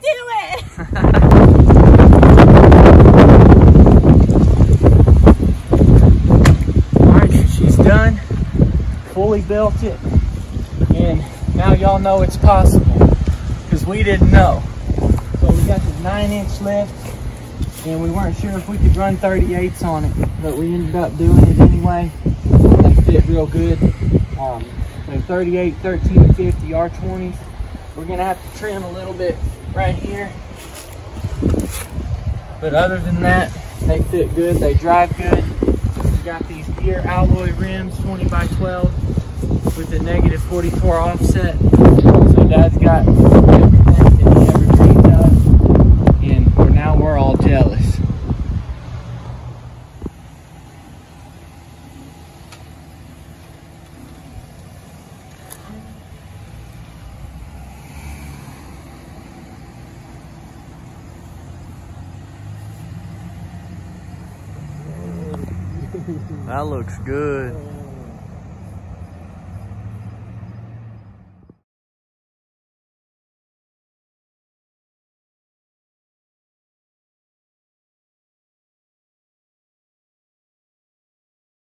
do it! Fully built it, and now y'all know it's possible, because we didn't know. So we got this 9-inch lift, and we weren't sure if we could run 38s on it, but we ended up doing it anyway. That fit real good. So 38, 1350 R20s. We're gonna have to trim a little bit right here, but other than that, they fit good, they drive good. We got these Gear Alloy rims, 20x12, with a negative 44 offset. So Dad's got everything that he ever dreamed of, and now we're all jealous. That looks good.